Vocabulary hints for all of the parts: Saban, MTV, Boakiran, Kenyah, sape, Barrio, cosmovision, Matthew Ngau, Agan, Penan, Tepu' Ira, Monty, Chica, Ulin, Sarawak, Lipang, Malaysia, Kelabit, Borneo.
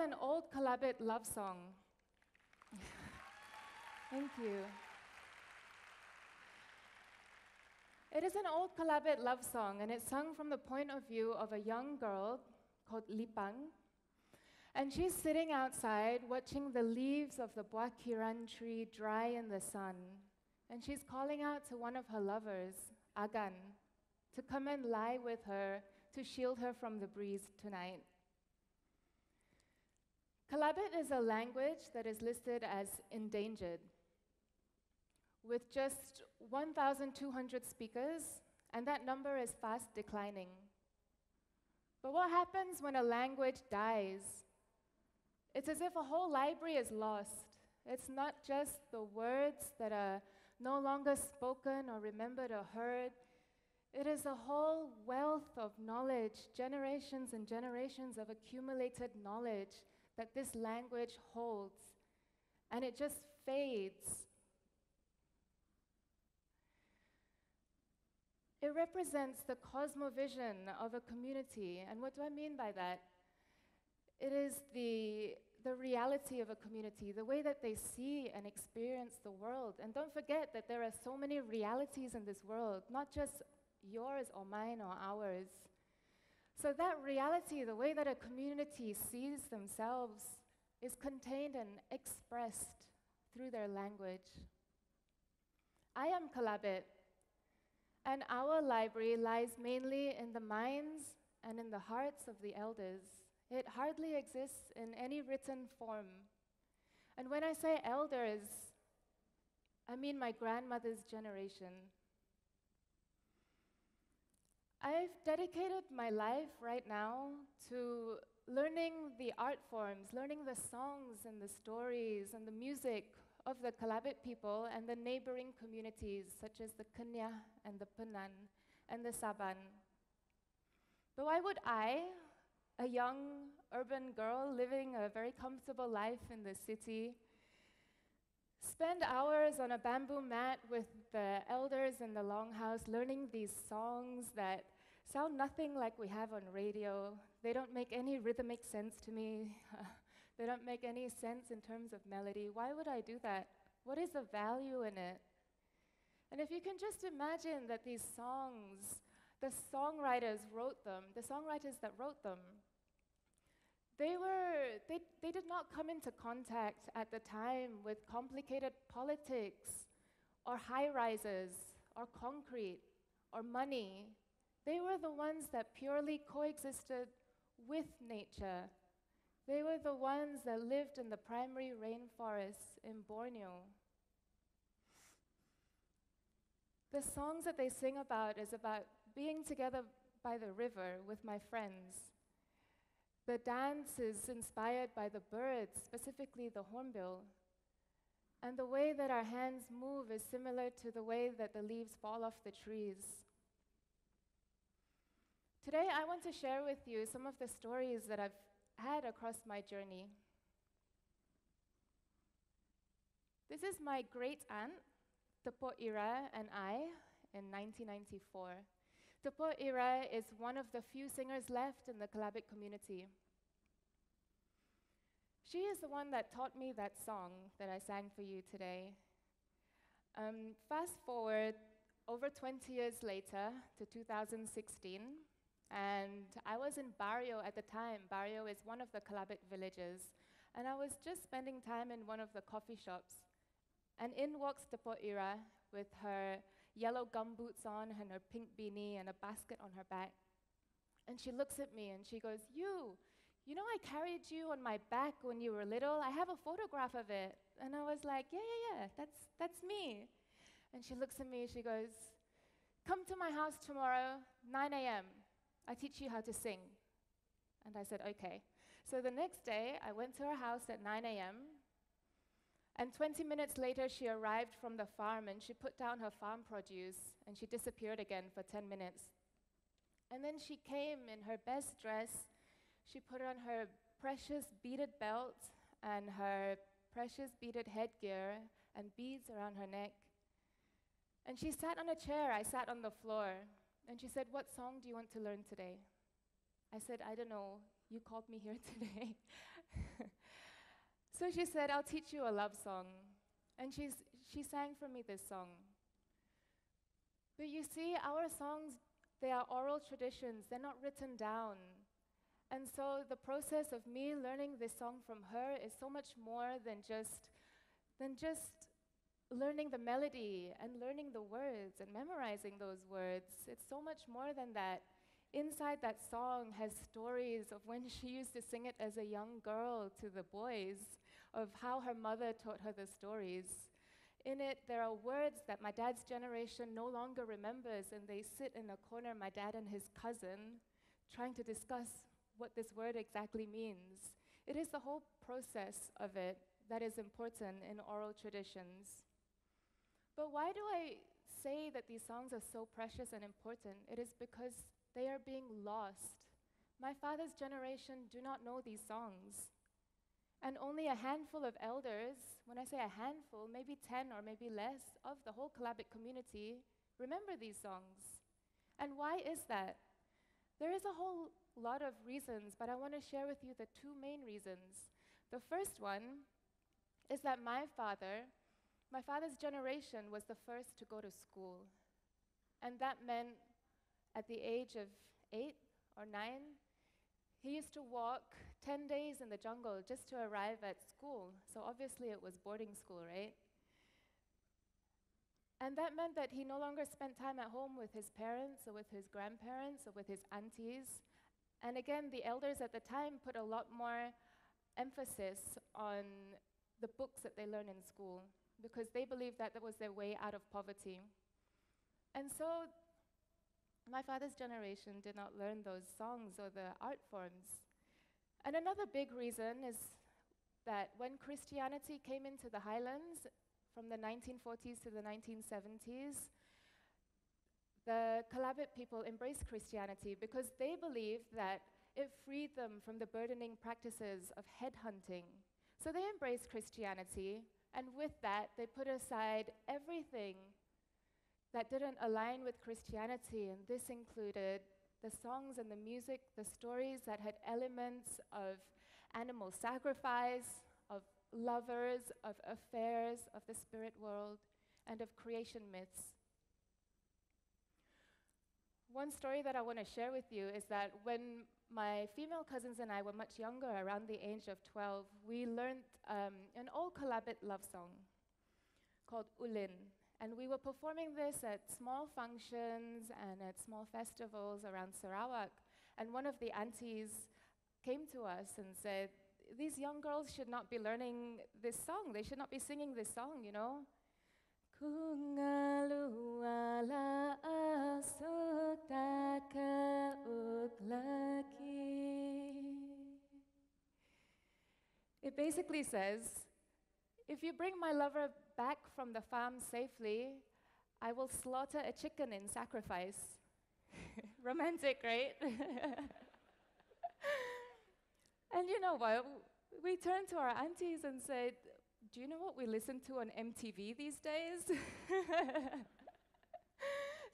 an old Kelabit love song. Thank you. It is an old Kelabit love song, and it's sung from the point of view of a young girl called Lipang. And she's sitting outside watching the leaves of the Boakiran tree dry in the sun. And she's calling out to one of her lovers, Agan, to come and lie with her to shield her from the breeze tonight. Kelabit is a language that is listed as endangered, with just 1,200 speakers, and that number is fast declining. But what happens when a language dies? It's as if a whole library is lost. It's not just the words that are no longer spoken or remembered or heard. It is a whole wealth of knowledge, generations and generations of accumulated knowledge that this language holds, and it just fades. It represents the cosmovision of a community. And what do I mean by that? It is the reality of a community, the way that they see and experience the world. And don't forget that there are so many realities in this world, not just yours or mine or ours. So that reality, the way that a community sees themselves, is contained and expressed through their language. I am Kelabit. And our library lies mainly in the minds and in the hearts of the elders. It hardly exists in any written form. And when I say elders, I mean my grandmother's generation. I've dedicated my life right now to learning the art forms, learning the songs and the stories and the music of the Kelabit people and the neighboring communities, such as the Kenyah and the Penan and the Saban. But why would I, a young urban girl living a very comfortable life in the city, spend hours on a bamboo mat with the elders in the longhouse learning these songs that sound nothing like we have on radio? They don't make any rhythmic sense to me. They don't make any sense in terms of melody. Why would I do that? What is the value in it? And if you can just imagine that these songs, the songwriters wrote them, the songwriters that wrote them, they did not come into contact at the time with complicated politics or high-rises or concrete or money. They were the ones that purely coexisted with nature. They were the ones that lived in the primary rainforests in Borneo. The songs that they sing about is about being together by the river with my friends. The dance is inspired by the birds, specifically the hornbill. And the way that our hands move is similar to the way that the leaves fall off the trees. Today, I want to share with you some of the stories that I've had across my journey. This is my great-aunt, Tepu' Ira, and I in 1994. Tepu' Ira is one of the few singers left in the Kelabit community. She is the one that taught me that song that I sang for you today. Fast forward over 20 years later to 2016, and I was in Barrio at the time. Barrio is one of the Kelabit villages. And I was just spending time in one of the coffee shops. And in walks Tepu' Ira with her yellow gumboots on and her pink beanie and a basket on her back. And she looks at me and she goes, you know I carried you on my back when you were little? I have a photograph of it. And I was like, yeah, that's me. And she looks at me, she goes, come to my house tomorrow, 9 a.m. I teach you how to sing. And I said, okay. So the next day, I went to her house at 9 a.m. And 20 minutes later, she arrived from the farm, and she put down her farm produce, and she disappeared again for 10 minutes. And then she came in her best dress. She put on her precious beaded belt and her precious beaded headgear and beads around her neck. And she sat on a chair. I sat on the floor. And she said, what song do you want to learn today? I said, I don't know. You called me here today. So she said, I'll teach you a love song. And she sang for me this song. But you see, our songs, they are oral traditions. They're not written down. And so the process of me learning this song from her is so much more than just learning the melody and learning the words and memorizing those words. It's so much more than that. Inside that song has stories of when she used to sing it as a young girl to the boys, of how her mother taught her the stories. In it, there are words that my dad's generation no longer remembers, and they sit in a corner, my dad and his cousin, trying to discuss what this word exactly means. It is the whole process of it that is important in oral traditions. But why do I say that these songs are so precious and important? It is because they are being lost. My father's generation do not know these songs. And only a handful of elders, when I say a handful, maybe 10 or maybe less, of the whole Kelabit community remember these songs. And why is that? There is a whole lot of reasons, but I want to share with you the two main reasons. The first one is that my father's generation was the first to go to school. And that meant at the age of 8 or 9, he used to walk 10 days in the jungle just to arrive at school. So obviously it was boarding school, right? And that meant that he no longer spent time at home with his parents or with his grandparents or with his aunties. And again, the elders at the time put a lot more emphasis on the books that they learn in school because they believed that that was their way out of poverty. And so my father's generation did not learn those songs or the art forms. And another big reason is that when Christianity came into the highlands from the 1940s to the 1970s, the Kelabit people embraced Christianity because they believed that it freed them from the burdening practices of headhunting. So they embraced Christianity, and with that, they put aside everything that didn't align with Christianity, and this included the songs and the music, the stories that had elements of animal sacrifice, of lovers, of affairs, of the spirit world, and of creation myths. One story that I want to share with you is that when my female cousins and I were much younger, around the age of 12, we learned an old Kelabit love song called Ulin. And we were performing this at small functions and at small festivals around Sarawak. And one of the aunties came to us and said, these young girls should not be learning this song. They should not be singing this song, you know. It basically says, if you bring my lover back from the farm safely, I will slaughter a chicken in sacrifice. Romantic, right? And you know what? We turned to our aunties and said, do you know what we listen to on MTV these days?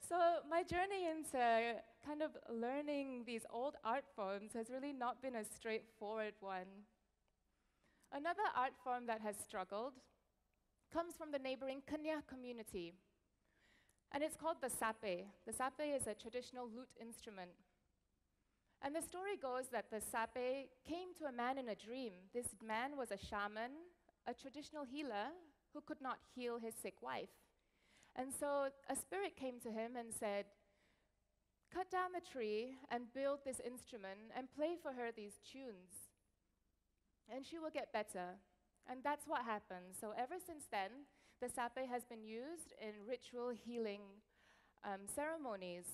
So my journey into kind of learning these old art forms has really not been a straightforward one. Another art form that has struggled comes from the neighboring Kenyah community. And it's called the sape. The sape is a traditional lute instrument. And the story goes that the sape came to a man in a dream. This man was a shaman, a traditional healer, who could not heal his sick wife. And so a spirit came to him and said, cut down the tree and build this instrument and play for her these tunes, and she will get better. And that's what happened. So ever since then, the sape has been used in ritual healing ceremonies.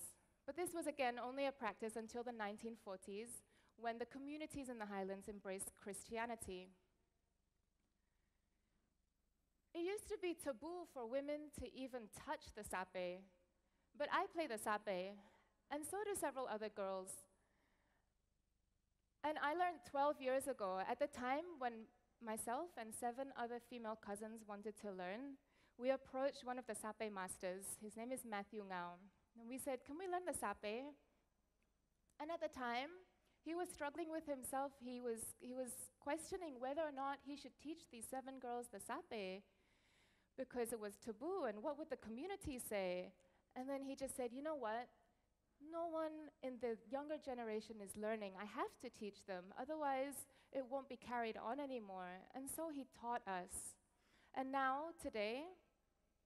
But this was, again, only a practice until the 1940s, when the communities in the highlands embraced Christianity. It used to be taboo for women to even touch the sape. But I play the sape, and so do several other girls. And I learned 12 years ago, at the time when myself and 7 other female cousins wanted to learn, we approached one of the sape masters. His name is Matthew Ngau. And we said, can we learn the sape? And at the time, He was struggling with himself. He was questioning whether or not he should teach these 7 girls the sape, because it was taboo, and what would the community say? And then he just said, you know what? No one in the younger generation is learning. I have to teach them, otherwise it won't be carried on anymore. And so he taught us. And now, today,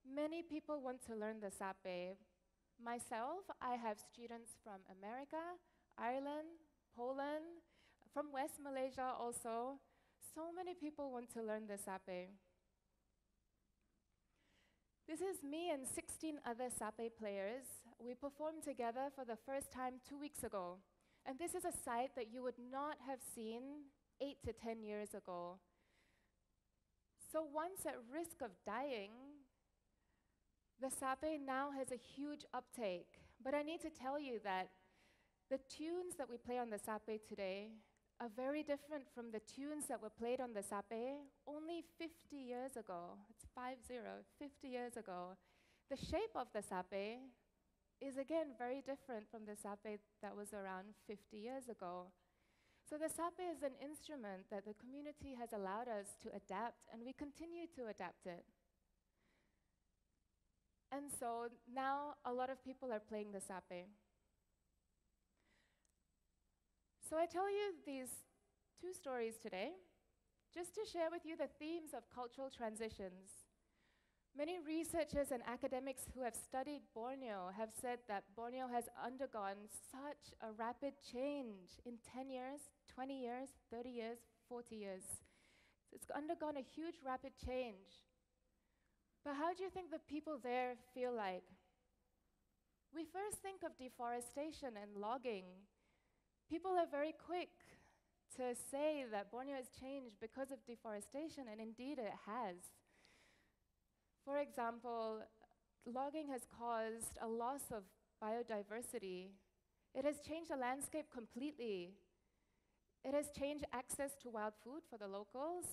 many people want to learn the sape. Myself, I have students from America, Ireland, Poland, from West Malaysia also. So many people want to learn the sape. This is me and 16 other sape players. We performed together for the first time 2 weeks ago. And this is a sight that you would not have seen 8 to 10 years ago. So once at risk of dying, the sape now has a huge uptake. But I need to tell you that the tunes that we play on the sape today are very different from the tunes that were played on the sape only 50 years ago. It's 50 years ago. The shape of the sape is again very different from the sape that was around 50 years ago. So the sape is an instrument that the community has allowed us to adapt, and we continue to adapt it. And so now a lot of people are playing the sape. So I tell you these 2 stories today, just to share with you the themes of cultural transitions. Many researchers and academics who have studied Borneo have said that Borneo has undergone such a rapid change in 10 years, 20 years, 30 years, 40 years. It's undergone a huge rapid change. But how do you think the people there feel like? We first think of deforestation and logging. People are very quick to say that Borneo has changed because of deforestation, and indeed it has. For example, logging has caused a loss of biodiversity. It has changed the landscape completely. It has changed access to wild food for the locals,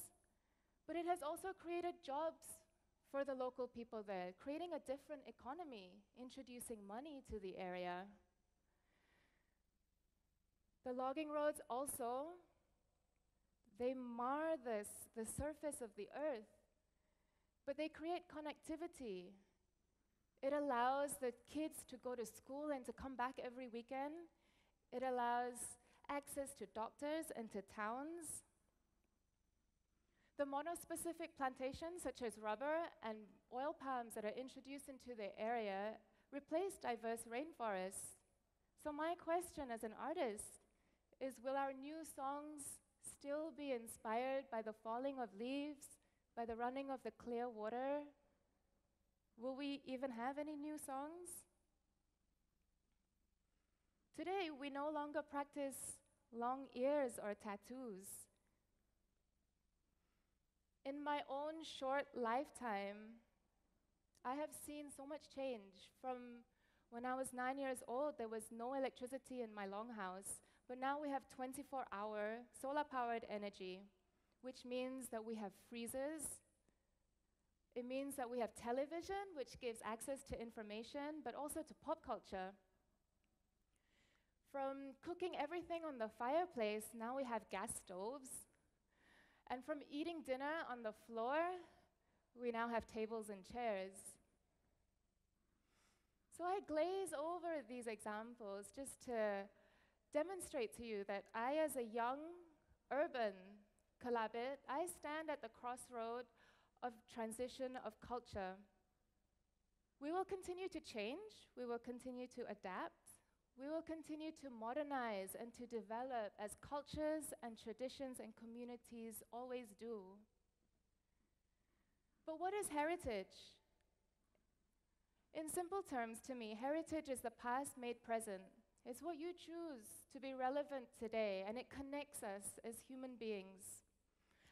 but it has also created jobs for the local people there, creating a different economy, introducing money to the area. The logging roads also, they mar the surface of the earth, but they create connectivity. It allows the kids to go to school and to come back every weekend. It allows access to doctors and to towns. The monospecific plantations, such as rubber and oil palms that are introduced into the area, replace diverse rainforests. So my question as an artist is, will our new songs still be inspired by the falling of leaves, by the running of the clear water? Will we even have any new songs? Today, we no longer practice long ears or tattoos. In my own short lifetime, I have seen so much change. From when I was 9 years old, there was no electricity in my longhouse, but now we have 24-hour solar-powered energy, which means that we have freezers. It means that we have television, which gives access to information, but also to pop culture. From cooking everything on the fireplace, now we have gas stoves. And from eating dinner on the floor, we now have tables and chairs. So I glaze over these examples just to demonstrate to you that I, as a young urban Kelabit, I stand at the crossroad of transition of culture. We will continue to change, we will continue to adapt, we will continue to modernize and to develop as cultures and traditions and communities always do. But what is heritage? In simple terms, to me, heritage is the past made present. It's what you choose to be relevant today, and it connects us as human beings.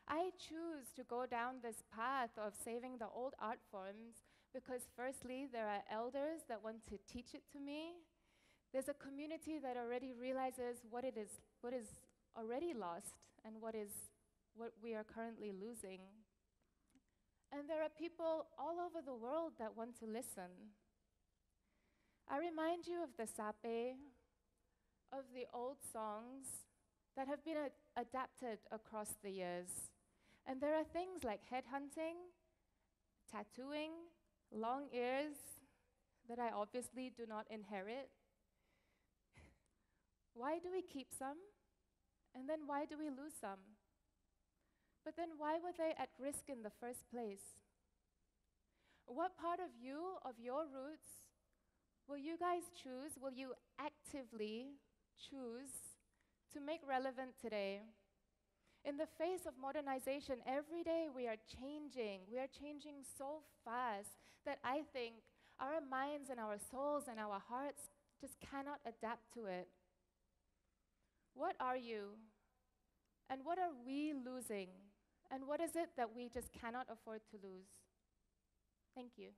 I choose to go down this path of saving the old art forms because, firstly, there are elders that want to teach it to me. There's a community that already realizes what is already lost and what we are currently losing. And there are people all over the world that want to listen. I remind you of the sape, of the old songs, that have been adapted across the years. And there are things like headhunting, tattooing, long ears that I obviously do not inherit. Why do we keep some? And then why do we lose some? But then why were they at risk in the first place? What part of you, of your roots, will you guys choose, will you actively choose to make relevant today? In the face of modernization, every day we are changing. We are changing so fast that I think our minds and our souls and our hearts just cannot adapt to it. What are you? And what are we losing? And what is it that we just cannot afford to lose? Thank you.